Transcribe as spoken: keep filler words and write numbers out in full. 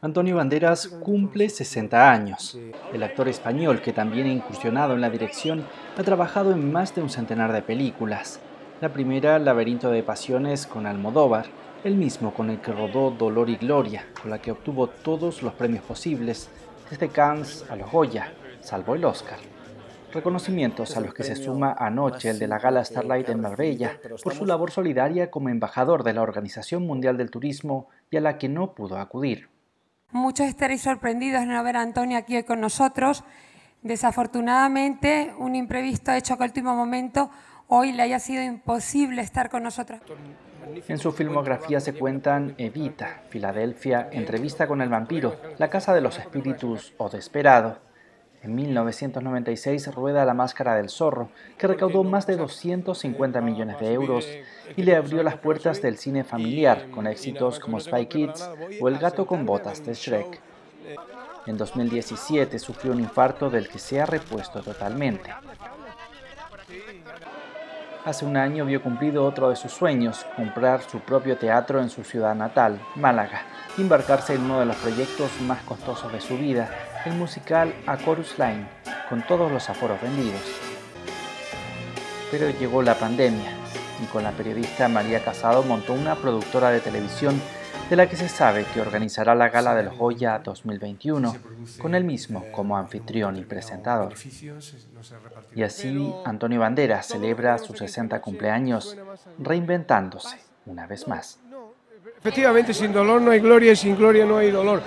Antonio Banderas cumple sesenta años. El actor español, que también ha incursionado en la dirección, ha trabajado en más de un centenar de películas. La primera, Laberinto de Pasiones, con Almodóvar, el mismo con el que rodó Dolor y Gloria, con la que obtuvo todos los premios posibles, desde Cannes a los Goya, salvo el Oscar. Reconocimientos a los que se suma anoche el de la Gala Starlight en Marbella por su labor solidaria como embajador de la Organización Mundial del Turismo y a la que no pudo acudir. Muchos estaréis sorprendidos en no ver a Antonio aquí hoy con nosotros. Desafortunadamente, un imprevisto ha hecho que al último momento hoy le haya sido imposible estar con nosotros. En su filmografía se cuentan Evita, Filadelfia, Entrevista con el vampiro, La casa de los espíritus o Desesperado. En mil novecientos noventa y seis rueda La Máscara del Zorro, que recaudó más de doscientos cincuenta millones de euros y le abrió las puertas del cine familiar con éxitos como Spy Kids o El Gato con Botas de Shrek. En dos mil diecisiete sufrió un infarto del que se ha repuesto totalmente. Hace un año vio cumplido otro de sus sueños, comprar su propio teatro en su ciudad natal, Málaga, y embarcarse en uno de los proyectos más costosos de su vida, el musical A Chorus Line, con todos los aforos vendidos. Pero llegó la pandemia, y con la periodista María Casado montó una productora de televisión de la que se sabe que organizará la Gala de los Goya dos mil veintiuno, con él mismo como anfitrión y presentador. Y así Antonio Banderas celebra sus sesenta cumpleaños, reinventándose una vez más. Efectivamente, sin dolor no hay gloria y sin gloria no hay dolor.